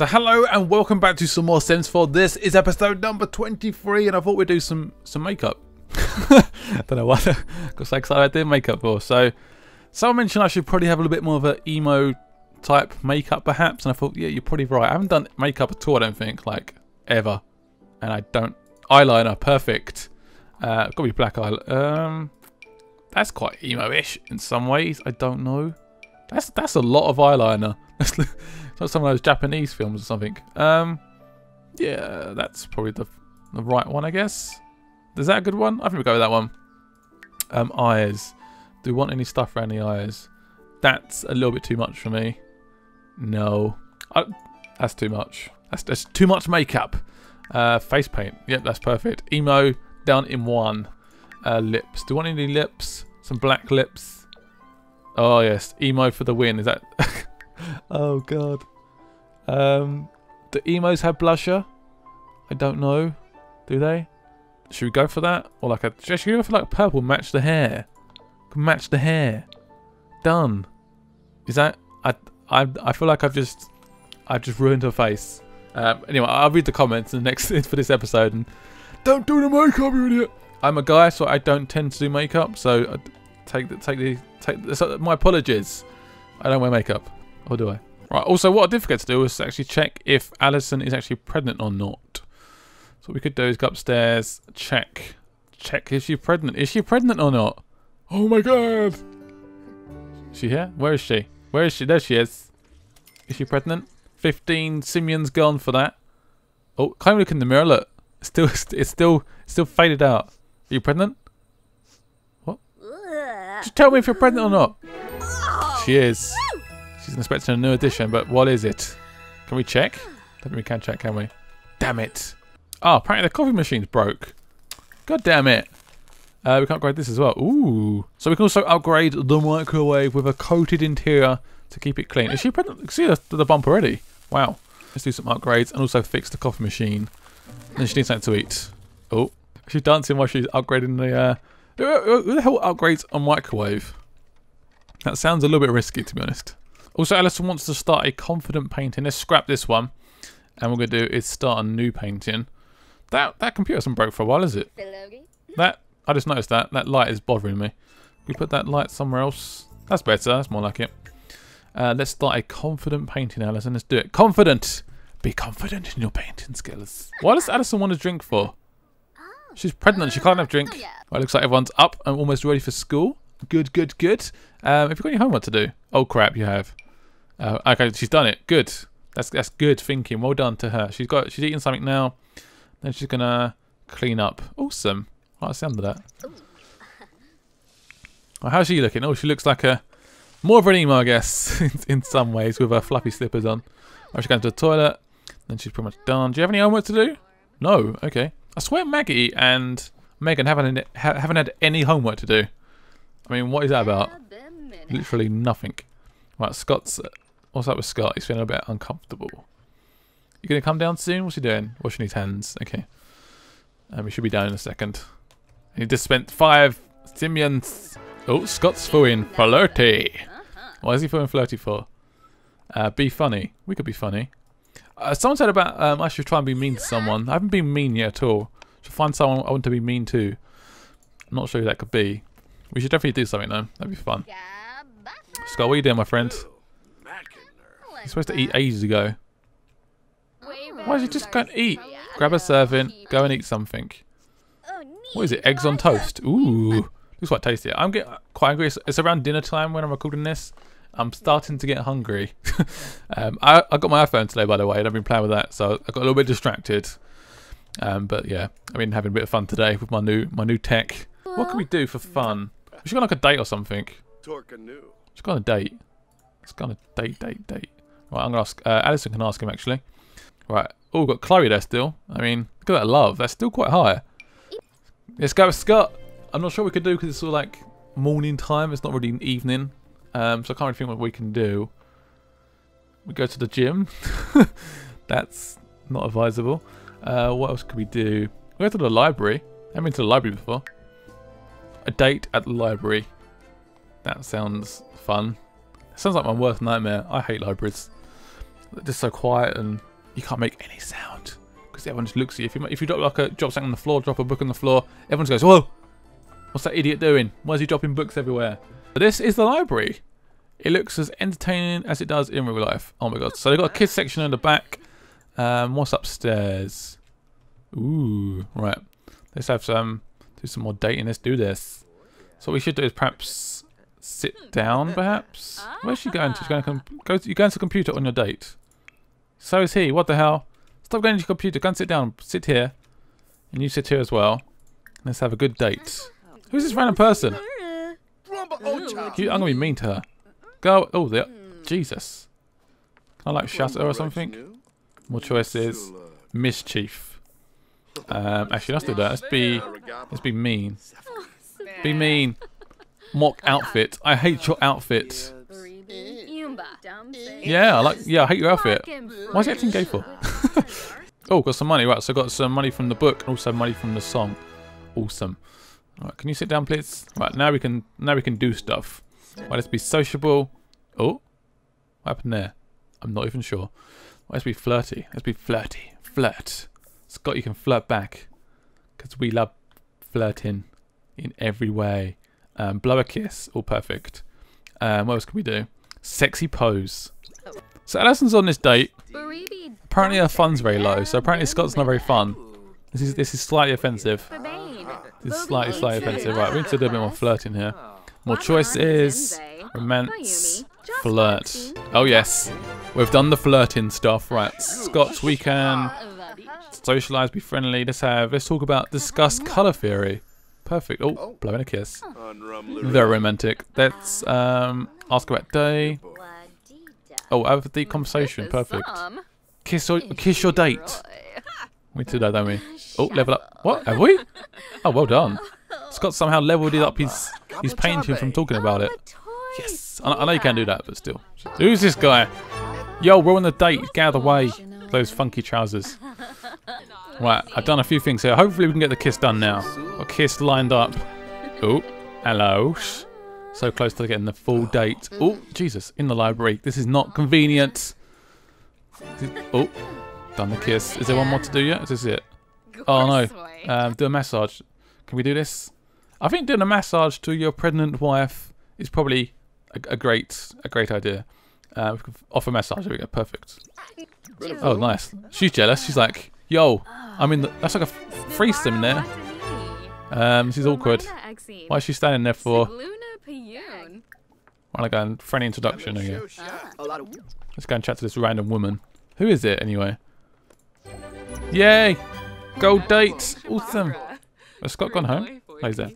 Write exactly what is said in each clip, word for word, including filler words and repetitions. So hello and welcome back to some more Sims four. This is episode number twenty-three and I thought we'd do some some makeup. I don't know why I got so excited I did makeup for. So someone mentioned I should probably have a little bit more of an emo type makeup perhaps, and I thought, yeah, you're probably right. I haven't done makeup at all, I don't think, like ever. And I don't eyeliner, perfect. Uh gotta be black eyeliner. Um that's quite emo-ish in some ways, I don't know. That's that's a lot of eyeliner. It's like some of those Japanese films or something. Um, yeah, that's probably the, the right one, I guess. Is that a good one? I think we'll go with that one. Um, eyes. Do we want any stuff around the eyes? That's a little bit too much for me. No. I, that's too much. That's, that's too much makeup. Uh, face paint. Yep, that's perfect. Emo down in one. Uh, lips. Do we want any lips? Some black lips. Oh, yes. Emo for the win. Is that... Oh god. Um, do emos have blusher? I don't know. Do they? Should we go for that? Or like a should we go for like purple? Match the hair. Match the hair. Done. Is that I I I feel like I've just I've just ruined her face. Um, anyway, I'll read the comments in the next for this episode. And don't do the makeup, you idiot. I'm a guy, so I don't tend to do makeup. So I take the take the take the, so my apologies. I don't wear makeup. Or do I? Right, also what I did forget to do was actually check if Alison is actually pregnant or not. So what we could do is go upstairs, check. Check if she's pregnant. Is she pregnant or not? Oh my god! Is she here? Where is she? Where is she? There she is. Is she pregnant? fifteen simians gone for that. Oh, can't even look in the mirror, look. It's still, it's still, it's still faded out. Are you pregnant? What? Just tell me if you're pregnant or not. She is. She's expecting a new edition, but what is it? Can we check? I think we can check, can we? Damn it. Oh, apparently the coffee machine's broke. God damn it. Uh, we can upgrade this as well. Ooh. So we can also upgrade the microwave with a coated interior to keep it clean. Is she pregnant? See the, the bump already. Wow. Let's do some upgrades and also fix the coffee machine. And she needs something to eat. Oh. She's dancing while she's upgrading the... Uh... Who the hell upgrades a microwave? That sounds a little bit risky, to be honest. Also, Alison wants to start a confident painting. Let's scrap this one. And what we're going to do is start a new painting. That that computer hasn't broke for a while, is it? That I just noticed that. That light is bothering me. We put that light somewhere else. That's better. That's more like it. Uh, let's start a confident painting, Alison. Let's do it. Confident. Be confident in your painting skills. What does Alison want to drink for? She's pregnant. She can't have a drink. Well, it looks like everyone's up and almost ready for school. Good, good, good. Um, have you got any homework to do? Oh, crap, you have. Uh, okay, she's done it. Good. That's that's good thinking. Well done to her. She's got. She's eating something now. Then she's going to clean up. Awesome. I like the sound of that. Well, how's she looking? Oh, she looks like a... More of an emo, I guess, in, in some ways, with her fluffy slippers on. Oh, she's going to the toilet. Then she's pretty much done. Do you have any homework to do? No. Okay. I swear Maggie and Megan haven't, haven't had any homework to do. I mean, what is that about? Literally nothing. Right, Scott's... What's up with Scott? He's feeling a bit uncomfortable. You gonna come down soon? What's he doing? Washing his hands. Okay. Um, he should be down in a second. And he just spent five simians. Oh, Scott's feeling flirty. Why is he feeling flirty for? Uh, be funny. We could be funny. Uh, someone said about um, I should try and be mean to someone. I haven't been mean yet at all. Should find someone I want to be mean to. I'm not sure who that could be. We should definitely do something though. That'd be fun. Scott, what are you doing, my friend? You're supposed to eat ages ago. Why don't you just go and eat? Grab a serving, go and eat something. What is it? Eggs on toast. Ooh, looks quite tasty. I'm getting quite hungry. It's around dinner time when I'm recording this. I'm starting to get hungry. um, I, I got my iPhone today, by the way, and I've been playing with that, so I got a little bit distracted. Um, but yeah, I've been having a bit of fun today with my new my new tech. What can we do for fun? We should go on like a date or something. Let's go on a date. Let's go on a date, date, date. Right, I'm gonna ask. Uh, Alison can ask him actually. Right. Oh, we've got Chloe there still. I mean, look at that love. That's still quite high. Let's go with Scott. I'm not sure what we could do because it's sort of like morning time. It's not really an evening, um, so I can't really think what we can do. We go to the gym. That's not advisable. Uh, what else could we do? We go to the library. I haven't been to the library before. A date at the library. That sounds fun. Sounds like my worst nightmare. I hate libraries. They're just so quiet and you can't make any sound because everyone just looks at you. If you, if you drop like a drop something on the floor, drop a book on the floor, everyone just goes, "Whoa, what's that idiot doing? Why is he dropping books everywhere?" But this is the library. It looks as entertaining as it does in real life. Oh my god! So they've got a kids section in the back. Um, what's upstairs? Ooh, right. Let's have some do some more dating. Let's do this. So what we should do is perhaps sit down. Perhaps where's she going to? She's going to go. You going to the computer on your date? So is he. What the hell? Stop going to your computer. Go and sit down. Sit here, and you sit here as well. Let's have a good date. Who's this random person? You, I'm gonna be mean to her. Go. Oh, the Jesus. Can I like shout at her or something? More choices. Mischief. Um, actually, let's do that. Let's be. Let's be mean. Be mean. Mock outfit. I hate your outfit. Yeah, I like. Yeah, I hate your outfit. Why is he acting gay for? Oh, got some money. Right, so got some money from the book, and also money from the song. Awesome. All right, can you sit down, please? All right, now we can. Now we can do stuff. All right, let's be sociable. Oh, what happened there? I'm not even sure. Let's be flirty. Let's be flirty. Flirt. Scott, you can flirt back, because we love flirting in every way. Um, blow a kiss. All perfect. Um, what else can we do? Sexy pose. So Alison's on this date. Apparently her fun's very low, so apparently Scott's not very fun. This is this is slightly offensive. This is slightly, slightly offensive. Right, we need to do a bit more flirting here. More choices. Romance. Flirt. Oh yes. We've done the flirting stuff. Right, Scott's we can socialise, be friendly. Let's have, let's talk about, discuss colour theory. Perfect. Oh, blowing a kiss. Very romantic. Let's um, ask about day. Oh, have a deep conversation. Perfect. Kiss or kiss your date. We did that, don't we? Oh, level up. What? Have we? Oh, well done. Scott somehow leveled it up. He's he's painting from talking about it. Yes. I, I know you can do that, but still. Who's this guy? Yo, we're on the date. Get out of the way. Those funky trousers. Right, I've done a few things here. Hopefully we can get the kiss done now. Got kiss lined up. Oh, hello. So close to getting the full date. Oh, Jesus, in the library. This is not convenient. Oh, done the kiss. Is there one more to do yet? Is this it? Oh, no. Um, do a massage. Can we do this? I think doing a massage to your pregnant wife is probably a, a great a great idea. Uh, we can offer massage. There we go. Perfect. Oh, nice. She's jealous. She's like... Yo, I'm in the, that's like a free sim there. Um, this is awkward. Why is she standing there for? I want to go and friendly introduction again. Let's go and chat to this random woman. Who is it anyway? Yay! Gold date! Awesome! Has Scott gone home? No, he's there.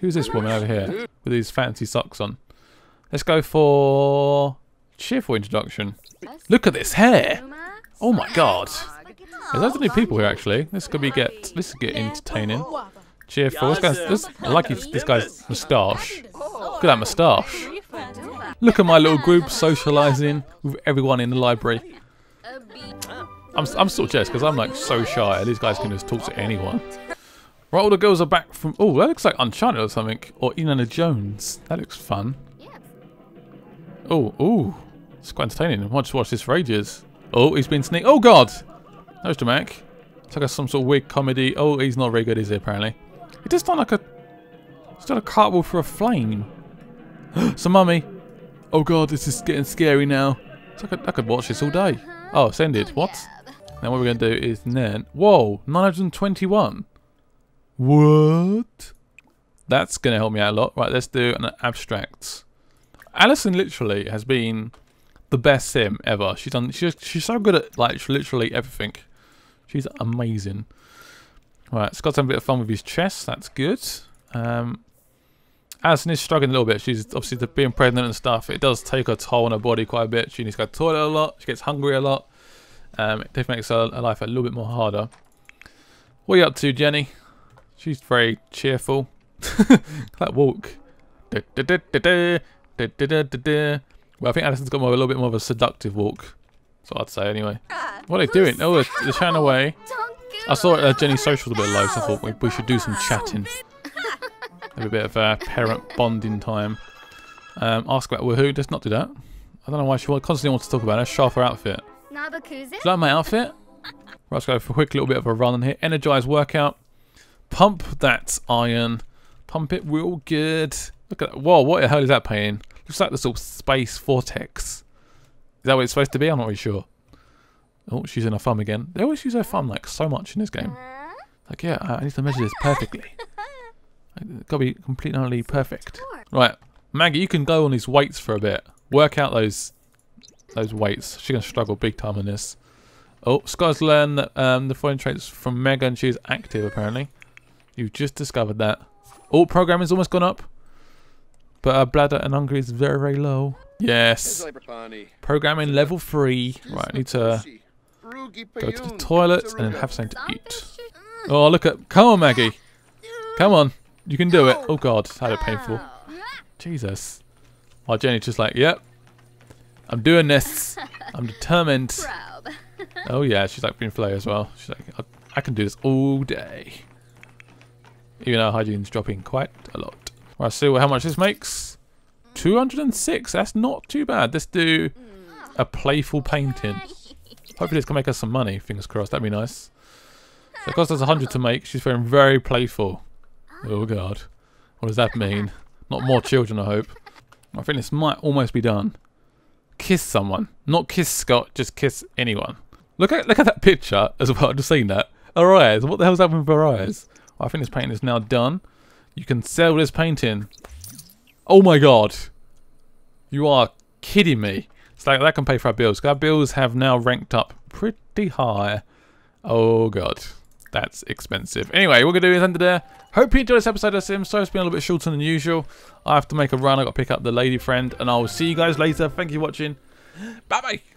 Who's this woman over here with these fancy socks on? Let's go for cheerful introduction. Look at this hair! Oh my god! There's lots of new people here actually. This could be get this could get entertaining. Cheerful. This guy's, this, I like his, this guy's moustache. Look at that moustache. Look at my little group socialising with everyone in the library. I'm I'm sort of jealous because I'm like so shy. These guys can just talk to anyone. Right, all the girls are back from. Oh, that looks like Uncharted or something, or Indiana Jones. That looks fun. Oh, oh, it's quite entertaining. I'll just watch this for ages. Oh, he's been sneak. Oh God. That was dramatic. It's like a, some sort of weird comedy. Oh, he's not very good, is he, apparently? It just done like a... It's done a cartwheel for a flame. So, mummy. Oh, God, this is getting scary now. It's like a, I could watch this all day. Oh, it's ended. What? Now what we're going to do is then... Whoa, nine hundred twenty-one. What? That's going to help me out a lot. Right, let's do an abstract. Alison literally has been the best sim ever. She's done. She's, she's so good at, like, literally everything. She's amazing. Alright, Scott's having a bit of fun with his chest. That's good. Um, Alison is struggling a little bit. She's obviously the, being pregnant and stuff. It does take a toll on her body quite a bit. She needs to go to the toilet a lot. She gets hungry a lot. Um, it definitely makes her, her life a little bit more harder. What are you up to, Jenny? She's very cheerful. That walk. Da, da, da, da, da, da, da, da, da. Well, I think Alison's got more, a little bit more of a seductive walk. That's what I'd say anyway. What are they doing? Oh, they're, they're chatting away. I saw uh, Jenny's social was a bit low, so I thought we, we should do some chatting. Have a bit of uh, parent bonding time. Um, ask about Woohoo. Let's not do that. I don't know why she constantly wants to talk about her. Show off her outfit. Do you like my outfit? Right, let's go for a quick little bit of a run in here. Energize workout. Pump that iron. Pump it real good. Look at that. Whoa, what the hell is that painting? Looks like this little space vortex. Is that what it's supposed to be? I'm not really sure. Oh, she's in her thumb again. They always use her thumb like so much in this game. Like, yeah, I need to measure this perfectly. It's got to be completely and utterly perfect. Right, Maggie, you can go on these weights for a bit. Work out those those weights. She's going to struggle big time in this. Oh, Scott's learned that, um, the foreign traits from Mega, and she's active, apparently. You've just discovered that. Oh, programming's almost gone up. But our bladder and hunger is very, very low. Yes. Programming level three. Right, I need to go to the toilet and then have something to eat. Oh, look at... Come on, Maggie. Come on. You can do it. Oh, God. That was painful. Jesus. Oh, Jenny's just like, yep. I'm doing this. I'm determined. Oh, yeah. She's like being flow as well. She's like, I, I can do this all day. Even though hygiene's dropping quite a lot. Right, let's see what, how much this makes. two hundred and six. That's not too bad. Let's do a playful painting. Hopefully this can make us some money. Fingers crossed. That'd be nice. So it cost us one hundred to make. She's feeling very playful. Oh, God. What does that mean? Not more children, I hope. I think this might almost be done. Kiss someone. Not kiss Scott. Just kiss anyone. Look at look at that picture as well. I've just seen that. Her eyes. What the hell's happened with her eyes? Well, I think this painting is now done. You can sell this painting. Oh, my God. You are kidding me. It's like that can pay for our bills. Our bills have now ranked up pretty high. Oh, God. That's expensive. Anyway, what we're going to do is end it there. Hope you enjoyed this episode of Sims. So it's been a little bit shorter than usual. I have to make a run. I've got to pick up the lady friend. And I will see you guys later. Thank you for watching. Bye-bye.